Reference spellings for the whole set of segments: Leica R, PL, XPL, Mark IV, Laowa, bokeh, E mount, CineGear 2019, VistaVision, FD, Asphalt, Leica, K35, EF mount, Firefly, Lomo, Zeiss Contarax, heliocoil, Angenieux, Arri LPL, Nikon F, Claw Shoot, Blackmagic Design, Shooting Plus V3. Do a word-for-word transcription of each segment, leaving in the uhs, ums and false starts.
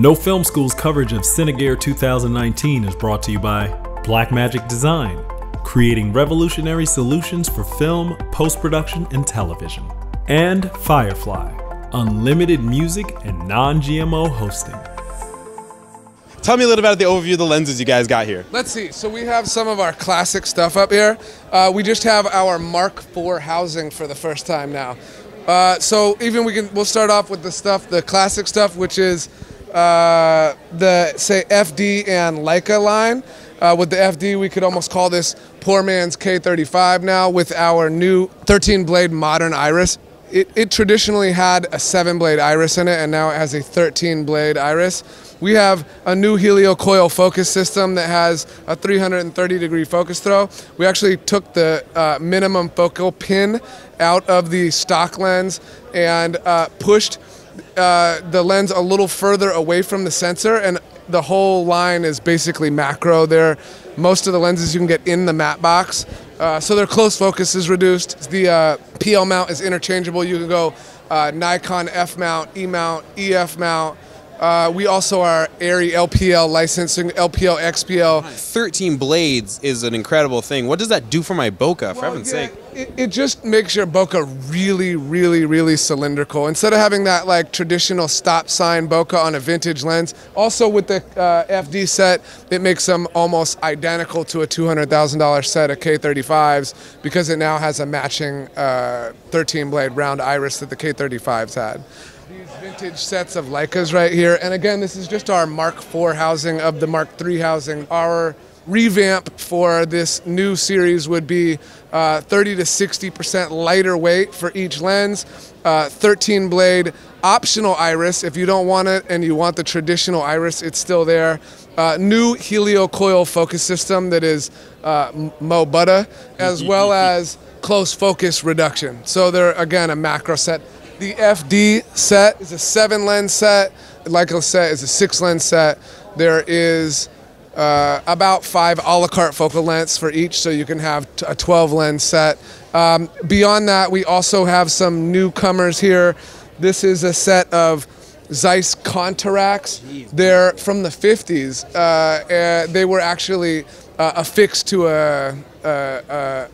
No Film School's coverage of CineGear two thousand nineteen is brought to you by Blackmagic Design, creating revolutionary solutions for film, post-production, and television. And Firefly, unlimited music and non G M O hosting. Tell me a little about the overview of the lenses you guys got here. Let's see. So we have some of our classic stuff up here. Uh, we just have our Mark four housing for the first time now. Uh, so even we can, we'll start off with the stuff, the classic stuff, which is uh, the say F D and Leica line. Uh, with the F D, we could almost call this poor man's K thirty-five now with our new thirteen blade modern iris. It, it traditionally had a seven blade iris in it, and now it has a thirteen blade iris. We have a new heliocoil focus system that has a three hundred thirty degree focus throw. We actually took the uh, minimum focal pin out of the stock lens and uh, pushed uh, the lens a little further away from the sensor, and the whole line is basically macro there. Most of the lenses you can get in the matte box. Uh, so their close focus is reduced. The uh, P L mount is interchangeable. You can go uh, Nikon F mount, E mount, E F mount. Uh, we also are Arri L P L licensing, L P L, X P L. thirteen blades is an incredible thing. What does that do for my bokeh, for well, heaven's yeah, sake? It, it just makes your bokeh really, really, really cylindrical. Instead of having that like traditional stop sign bokeh on a vintage lens, also with the uh, F D set, it makes them almost identical to a two hundred thousand dollar set of K thirty-fives because it now has a matching uh, thirteen blade round iris that the K thirty-fives had. These vintage sets of Leicas right here, and again, this is just our Mark four housing of the Mark three housing. Our revamp for this new series would be uh, thirty to sixty percent lighter weight for each lens, uh, thirteen blade optional iris if you don't want it and you want the traditional iris, it's still there. Uh, new heliocoil focus system that is uh, Mo Butter, as well as close focus reduction. So they're again a macro set. The F D set is a seven lens set. Leica set is a six lens set. There is uh, about five a la carte focal lengths for each, so you can have a twelve lens set. Um, beyond that, we also have some newcomers here. This is a set of Zeiss Contarax. They're from the fifties. Uh, and they were actually uh, affixed to a, a, a,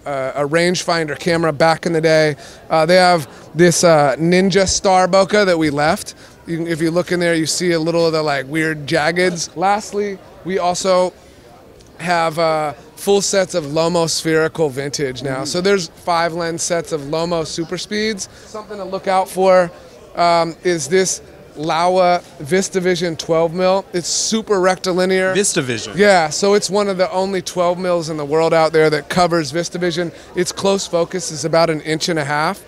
a rangefinder camera back in the day. Uh, they have this uh, Ninja Star bokeh that we left. You can, if you look in there, you see a little of the like weird jaggeds. Lastly, we also have uh, full sets of Lomo spherical vintage now. Mm. So there's five lens sets of Lomo super speeds. Something to look out for um, is this Laowa VistaVision twelve mil. It's super rectilinear. VistaVision. Yeah, so it's one of the only twelve mils in the world out there that covers VistaVision. Its close focus is about an inch and a half.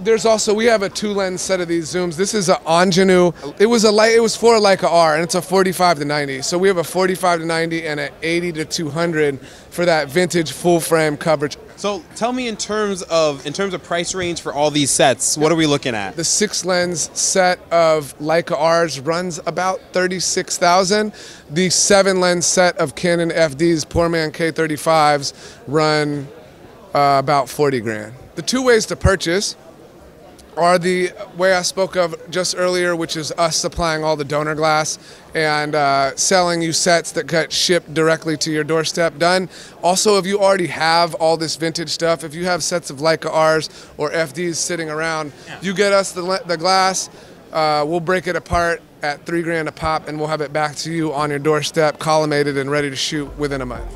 There's also, we have a two lens set of these zooms. This is an Angenieux. It was a light, it was for a Leica R, and it's a forty-five to ninety. So we have a forty-five to ninety and an eighty to two hundred for that vintage full frame coverage. So tell me in terms of in terms of price range for all these sets, what are we looking at? The six lens set of Leica R's runs about thirty-six thousand. The seven lens set of Canon F D's poor man K thirty-fives run uh, about forty grand. The two ways to purchase are the way I spoke of just earlier, which is us supplying all the donor glass and uh, selling you sets that get shipped directly to your doorstep done. Also, if you already have all this vintage stuff, if you have sets of Leica R's or F D's sitting around, yeah. You get us the, the glass, uh, we'll break it apart at three grand a pop and we'll have it back to you on your doorstep, collimated and ready to shoot within a month.